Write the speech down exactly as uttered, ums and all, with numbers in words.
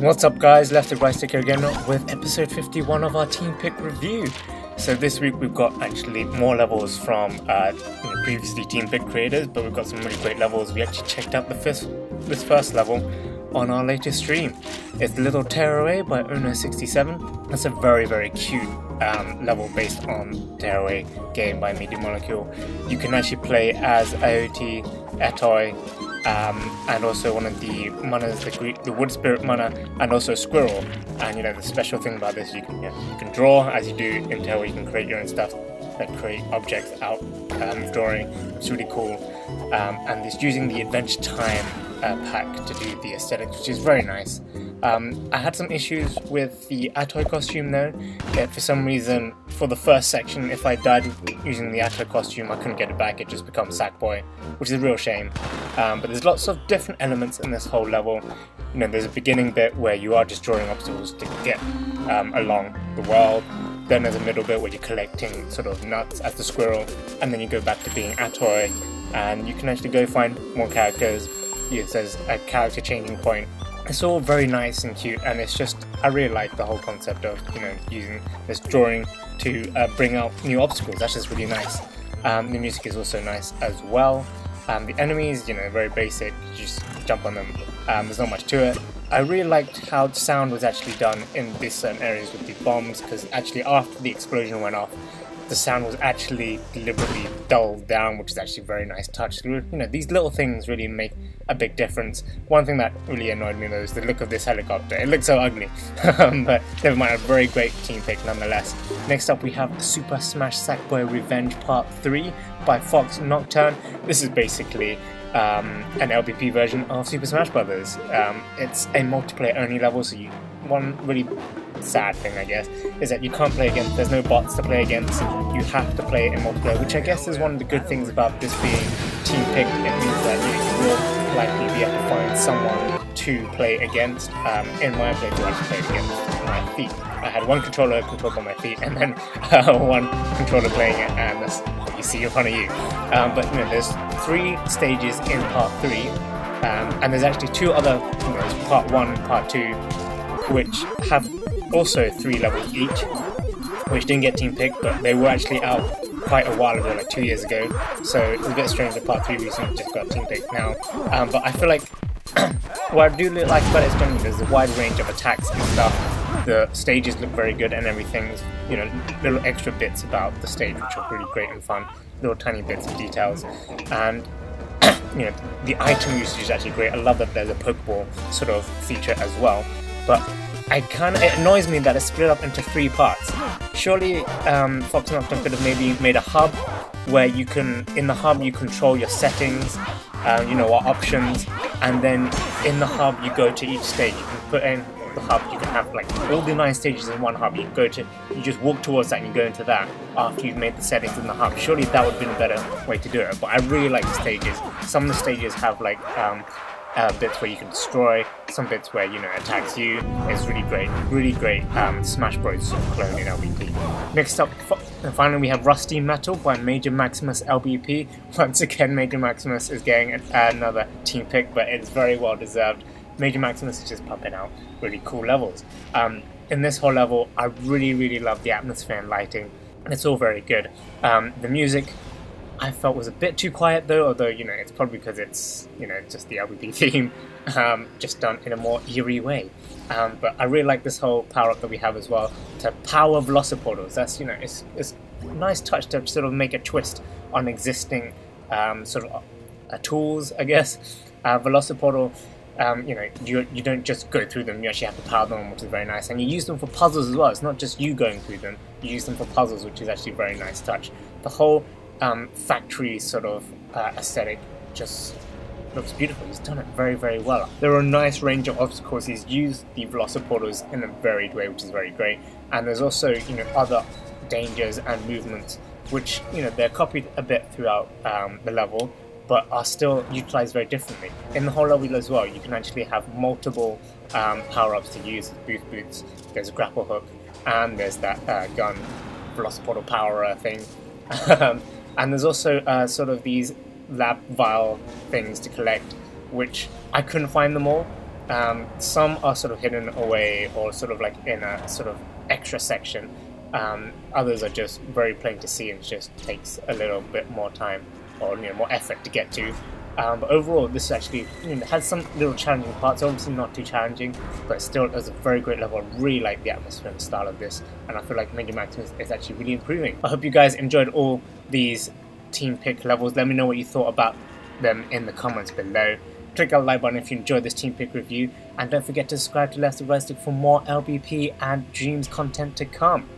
What's up guys, Left Stick Right Stick here again with episode fifty-one of our team pick review. So this week we've got actually more levels from uh, you know, previously team pick creators, but we've got some really great levels. We actually checked out the first, this first level on our latest stream. It's Little Tearaway by Ono sixty-seven. That's a very very cute um, level based on Tearaway game by Media Molecule. You can actually play as I O T, Etoy, Um, and also one of the manas, the, the wood spirit mana, and also squirrel. And you know the special thing about this, you can you, know, you can draw as you do in Tearaway. You can create your own stuff, like create objects out um, drawing. It's really cool, um, and it's using the Adventure Time uh, pack to do the aesthetics, which is very nice. Um, I had some issues with the Atoi costume though. Yeah, for some reason, for the first section, if I died using the Atoi costume, I couldn't get it back. It just becomes Sackboy, which is a real shame. Um, but there's lots of different elements in this whole level. You know, there's a beginning bit where you are just drawing obstacles to get um, along the world. Then there's a middle bit where you're collecting sort of nuts as the squirrel, and then you go back to being Atoi, and you can actually go find more characters. You know, there's a character changing point. It's all very nice and cute, and it's just, I really like the whole concept of, you know, using this drawing to uh, bring out new obstacles. That's just really nice. Um, the music is also nice as well. Um, the enemies, you know, very basic, you just jump on them, um, there's not much to it. I really liked how the sound was actually done in these certain areas with the bombs, because actually after the explosion went off, the sound was actually deliberately dulled down, which is actually a very nice touch. You know, these little things really make a big difference. One thing that really annoyed me though is the look of this helicopter. It looks so ugly, but never mind, a very great team pick nonetheless. Next up we have Super Smash Sackboy Revenge Part three by Fox Nocturne. This is basically um, an L B P version of Super Smash Brothers. Um, it's a multiplayer only level, so you, one really sad thing, I guess, is that you can't play against, there's no bots to play against, you have to play it in multiplayer, which I guess is one of the good things about this being team picked. It means that you will likely be able to find someone to play against. Um, in my playthrough, I played against my feet. I had one controller controlled by my feet, and then uh, one controller playing it, and that's what you see in front of you. Um, but you know, there's three stages in part three, um, and there's actually two other, you know, part one and part two, which have also three levels each, which didn't get team picked, but they were actually out quite a while ago, like two years ago, so it's a bit strange that part three recently just got team picked now. Um, but I feel like what I do like about it is generally there's a wide range of attacks and stuff, the stages look very good and everything's, you know, little extra bits about the stage which are really great and fun, little tiny bits of details, and you know, the item usage is actually great. I love that there's a Pokeball sort of feature as well, but I kind of, it annoys me that it's split up into three parts. Surely um, Fox Nocturne could have maybe made a hub where you can, in the hub you control your settings, uh, you know, or options, and then in the hub you go to each stage. You can put in the hub, you can have like all the nine stages in one hub. You go to, you just walk towards that and you go into that after you've made the settings in the hub. Surely that would have been a better way to do it, but I really like the stages. Some of the stages have like, um, Uh, bits where you can destroy, some bits where, you know, attacks you. It's really great, really great um, Smash Bros clone in L B P. Next up, and finally we have Rusty Metal by Major Maximus L B P. Once again, Major Maximus is getting another team pick, but it's very well deserved. Major Maximus is just pumping out really cool levels. Um, in this whole level, I really, really love the atmosphere and lighting. It's all very good. Um, the music, I felt was a bit too quiet though, although, you know, it's probably because it's, you know, just the L B P theme, um, just done in a more eerie way. Um, but I really like this whole power-up that we have as well, to power Velociportals. That's, you know, it's, it's a nice touch to sort of make a twist on existing um, sort of uh, tools, I guess. Uh, Velociportal, um, you know, you, you don't just go through them, you actually have to power them, which is very nice. And you use them for puzzles as well, it's not just you going through them, you use them for puzzles, which is actually a very nice touch. The whole Um, factory sort of uh, aesthetic just looks beautiful. He's done it very very well. There are a nice range of obstacles. He's used the Velociportals in a varied way, which is very great, and there's also, you know, other dangers and movements which, you know, they're copied a bit throughout um, the level, but are still utilized very differently. In the whole level as well, you can actually have multiple um, power-ups to use. There's booth boots, there's a grapple hook, and there's that uh, gun Velociportal power thing. And there's also uh, sort of these lab vial things to collect, which I couldn't find them all. Um, some are sort of hidden away or sort of like in a sort of extra section. Um, others are just very plain to see and just takes a little bit more time or you know, more effort to get to. Um, but overall, this actually you know, has some little challenging parts. Obviously not too challenging, but still does a very great level. I really like the atmosphere and style of this, and I feel like Major Maximus is actually really improving. I hope you guys enjoyed all these team pick levels. Let me know what you thought about them in the comments below. Click that like button if you enjoyed this team pick review, and don't forget to subscribe to Left Stick Right Stick for more L B P and Dreams content to come.